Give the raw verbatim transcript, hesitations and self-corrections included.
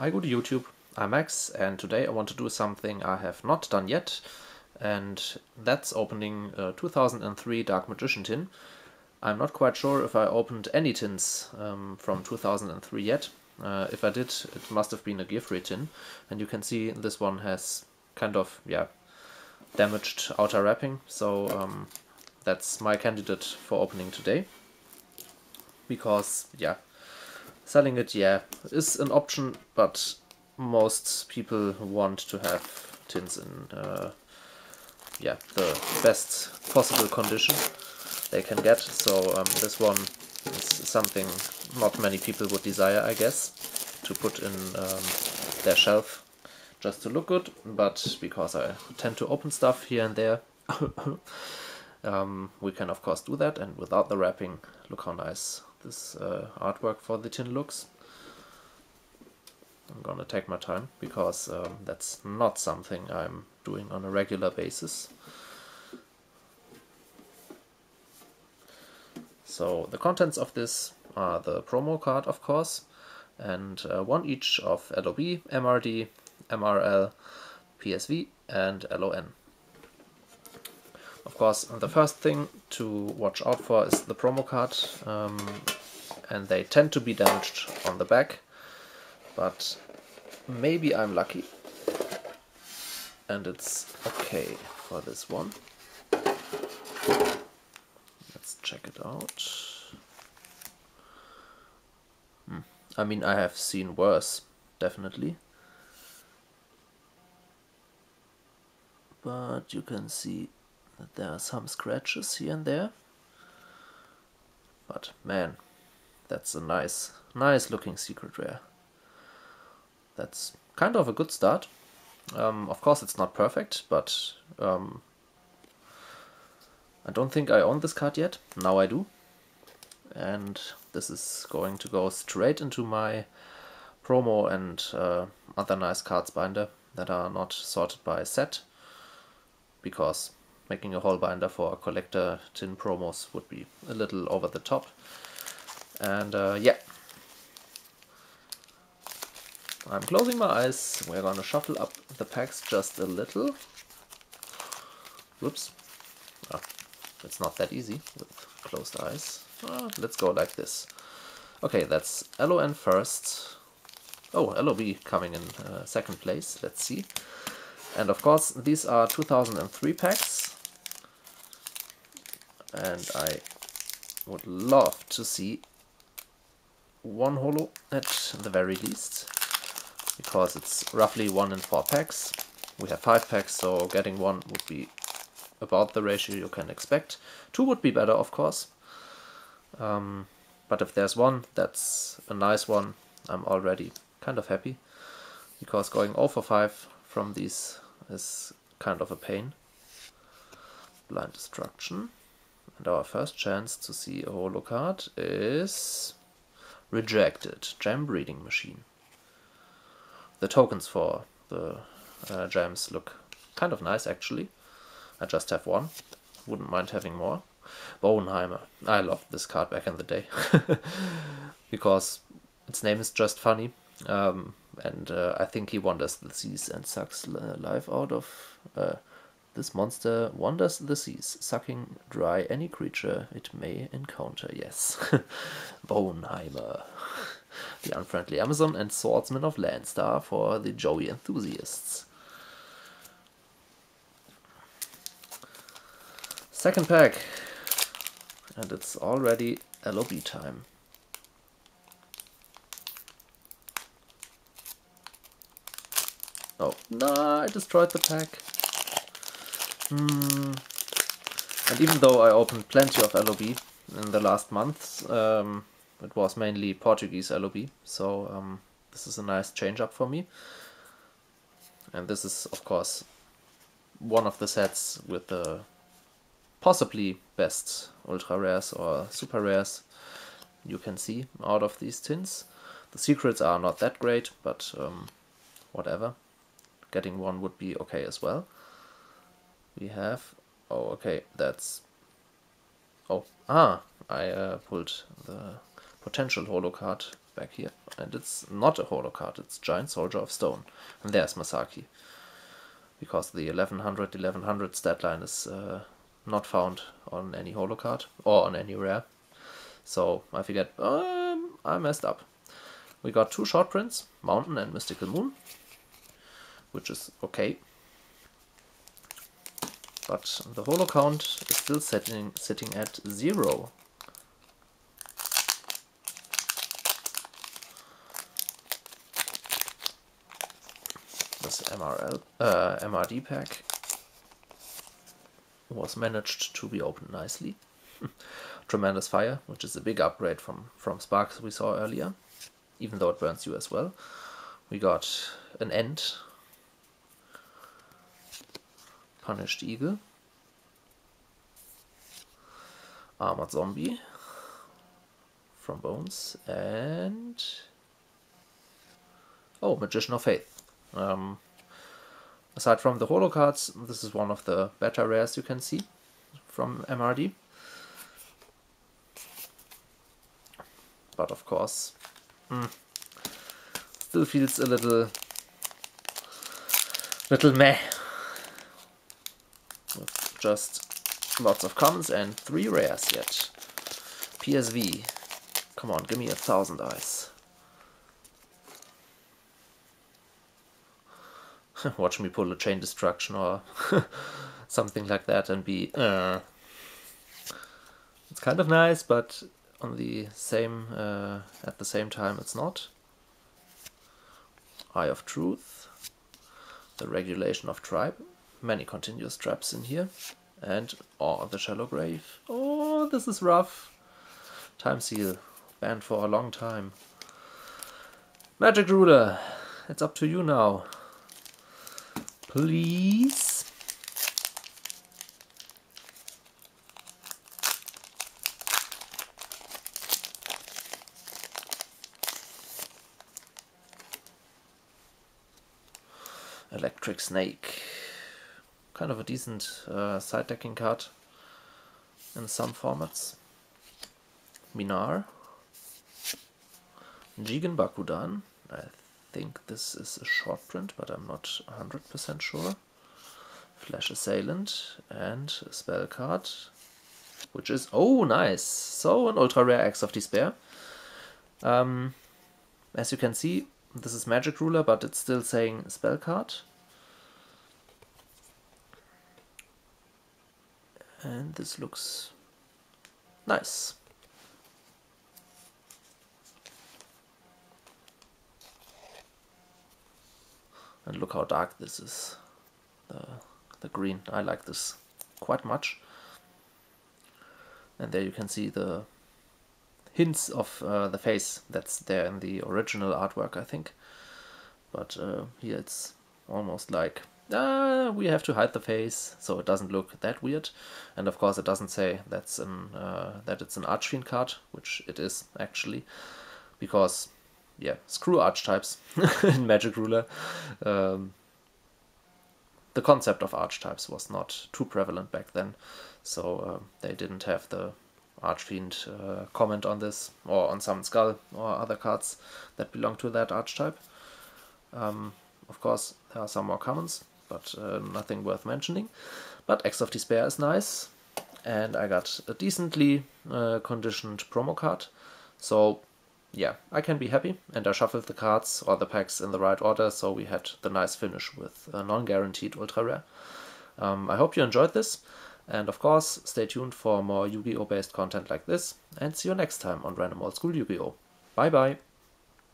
I go to YouTube, I'm Axe, and today I want to do something I have not done yet, and that's opening uh, two thousand three Dark Magician tin. I'm not quite sure if I opened any tins um, from two thousand three yet. Uh, if I did, it must have been a Gear three tin, and you can see this one has kind of, yeah, damaged outer wrapping, so um, that's my candidate for opening today. Because, yeah, selling it, yeah, is an option, but most people want to have tins in, uh, yeah, the best possible condition they can get. So um, this one is something not many people would desire, I guess, to put in um, their shelf just to look good. But because I tend to open stuff here and there, um, we can of course do that. And without the wrapping, look how nice this uh, artwork for the tin looks. I'm gonna take my time, because um, that's not something I'm doing on a regular basis. So the contents of this are the promo card, of course, and uh, one each of L O B, M R D, M R L, P S V and L O N. Of course, the first thing to watch out for is the promo card, um, and they tend to be damaged on the back, but maybe I'm lucky and it's okay for this one. Let's check it out. Hmm. I mean, I have seen worse, definitely. But you can see that there are some scratches here and there, but man, that's a nice, nice looking secret rare. That's kind of a good start. Um, of course it's not perfect, but um, I don't think I own this card yet. Now I do, and this is going to go straight into my promo and uh, other nice cards binder that are not sorted by set, because making a whole binder for collector tin promos would be a little over the top. And uh, yeah, I'm closing my eyes. We're gonna shuffle up the packs just a little. Whoops, ah, it's not that easy with closed eyes. Ah, let's go like this. Okay, that's L O N first. Oh, L O B coming in uh, second place. Let's see. And of course, these are two thousand three packs. And I would love to see one holo at the very least, because it's roughly one in four packs. We have five packs, so getting one would be about the ratio you can expect. Two would be better, of course. Um, but if there's one, that's a nice one. I'm already kind of happy, because going zero for five from these is kind of a pain. Blind Destruction. And our first chance to see a holo card is Rejected, Gem Breeding Machine. The tokens for the uh, gems look kind of nice, actually. I just have one, wouldn't mind having more. Boneheimer. I loved this card back in the day, because its name is just funny. Um, and uh, I think he wanders the seas and sucks life out of... Uh, this monster wanders the seas, sucking dry any creature it may encounter. Yes, Boneheimer. The Unfriendly Amazon and Swordsman of Landstar for the Joey enthusiasts. Second pack, and it's already L O B time. Oh, nah, I destroyed the pack. Hmm. And even though I opened plenty of L O B in the last months, um, it was mainly Portuguese L O B, so um, this is a nice change up for me. And this is, of course, one of the sets with the possibly best ultra rares or super rares you can see out of these tins. The secrets are not that great, but um, whatever. Getting one would be okay as well. We have... oh, okay, that's... oh, ah, I uh, pulled the potential holo card back here. And it's not a holo card, it's Giant Soldier of Stone. And there's Masaki. Because the eleven hundred eleven hundred stat line is uh, not found on any holo card or on any rare. So I figured, um, I messed up. We got two short prints, Mountain and Mystical Moon, which is okay. But the holo count is still sitting, sitting at zero. This M R L, uh, M R D pack was managed to be opened nicely. Tremendous Fire, which is a big upgrade from, from Sparks we saw earlier, even though it burns you as well. We got an End, Punished Eagle, Armored Zombie from Bones, and oh, Magician of Faith. Um, aside from the holo cards, this is one of the better rares you can see from M R D. But of course, mm, still feels a little, little meh. With just lots of commons and three rares yet. P S V, come on, give me a thousand eyes. Watch me pull a Chain Destruction or something like that and be... Uh. It's kind of nice, but on the same, uh, at the same time it's not. Eye of Truth, the Regulation of Tribe, many continuous traps in here, and oh, the Shallow Grave. Oh, this is rough. Time Seal, banned for a long time. Magic Ruler, it's up to you now. Please. Electric Snake. Kind of a decent uh, side decking card in some formats. Minar. Jigen Bakudan. I think this is a short print, but I'm not one hundred percent sure. Flash Assailant and a spell card, which is, oh nice, so an ultra rare Axe of Despair. Um, as you can see, this is Magic Ruler, but it's still saying spell card. And this looks nice. And look how dark this is, the, the green. I like this quite much. And there you can see the hints of uh, the face that's there in the original artwork, I think. But uh, here it's almost like, ah, we have to hide the face, so it doesn't look that weird. And of course it doesn't say that's an, uh, that it's an Archfiend card, which it is actually, because... yeah, screw archetypes in Magic Ruler. Um, the concept of archetypes was not too prevalent back then, so uh, they didn't have the Archfiend uh, comment on this, or on Summon Skull, or other cards that belong to that archetype. Um, of course, there are some more comments, but uh, nothing worth mentioning. But Axe of Despair is nice, and I got a decently uh, conditioned promo card, so... yeah, I can be happy, and I shuffled the cards or the packs in the right order, so we had the nice finish with a non-guaranteed ultra rare. Um, I hope you enjoyed this, and of course, stay tuned for more Yu-Gi-Oh! Based content like this, and see you next time on Random Old School Yu-Gi-Oh! Bye bye!